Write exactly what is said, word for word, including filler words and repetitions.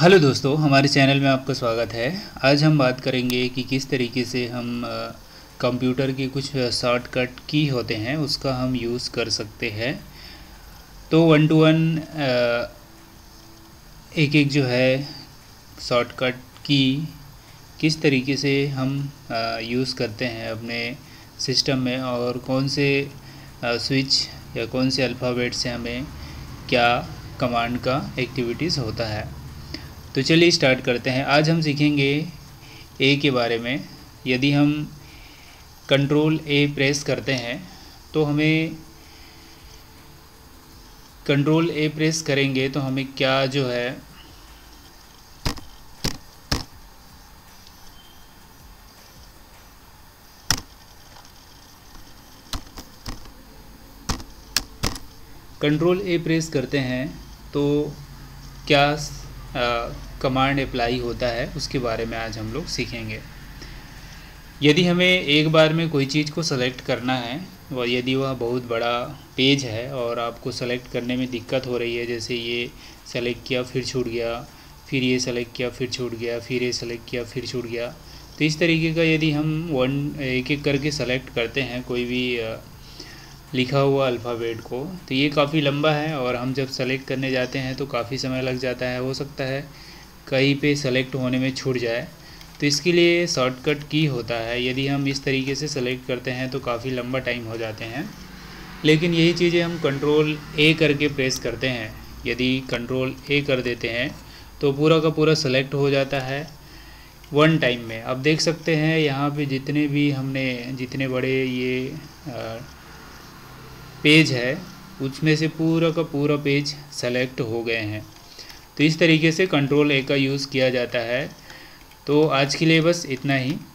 Hello दोस्तों, हमारे channel में आपका स्वागत है। आज हम बात करेंगे कि किस तरीके से हम कंप्यूटर के कुछ शॉर्टकट की होते हैं उसका हम यूज़ कर सकते हैं। तो वन टू वन एक एक जो है शॉर्टकट की किस तरीके से हम यूज़ करते हैं अपने सिस्टम में, और कौन से स्विच या कौन से अल्फ़ाबेट से हमें क्या कमांड का एक्टिविटीज़ होता है। तो चलिए स्टार्ट करते हैं। आज हम सीखेंगे ए के बारे में। यदि हम कंट्रोल ए प्रेस करते हैं तो हमें कंट्रोल ए प्रेस करेंगे तो हमें क्या जो है कंट्रोल ए प्रेस करते हैं तो क्या कमांड अप्लाई होता है उसके बारे में आज हम लोग सीखेंगे। यदि हमें एक बार में कोई चीज़ को सेलेक्ट करना है और यदि वह बहुत बड़ा पेज है और आपको सेलेक्ट करने में दिक्कत हो रही है, जैसे ये सेलेक्ट किया फिर छूट गया, फिर ये सेलेक्ट किया फिर छूट गया, फिर ये सेलेक्ट किया फिर छूट गया, तो इस तरीके का यदि हम वन एक एक करके सेलेक्ट करते हैं कोई भी लिखा हुआ अल्फ़ाबेट को, तो ये काफ़ी लंबा है और हम जब सेलेक्ट करने जाते हैं तो काफ़ी समय लग जाता है। हो सकता है कहीं पे सेलेक्ट होने में छूट जाए, तो इसके लिए शॉर्टकट की होता है। यदि हम इस तरीके से सेलेक्ट करते हैं तो काफ़ी लंबा टाइम हो जाते हैं। लेकिन यही चीज़ें हम कंट्रोल ए करके प्रेस करते हैं, यदि कंट्रोल ए कर देते हैं तो पूरा का पूरा सेलेक्ट हो जाता है वन टाइम में। अब देख सकते हैं यहाँ पर जितने भी हमने जितने बड़े ये आ, पेज है उसमें से पूरा का पूरा पेज सेलेक्ट हो गए हैं। तो इस तरीके से कंट्रोल ए का यूज़ किया जाता है। तो आज के लिए बस इतना ही।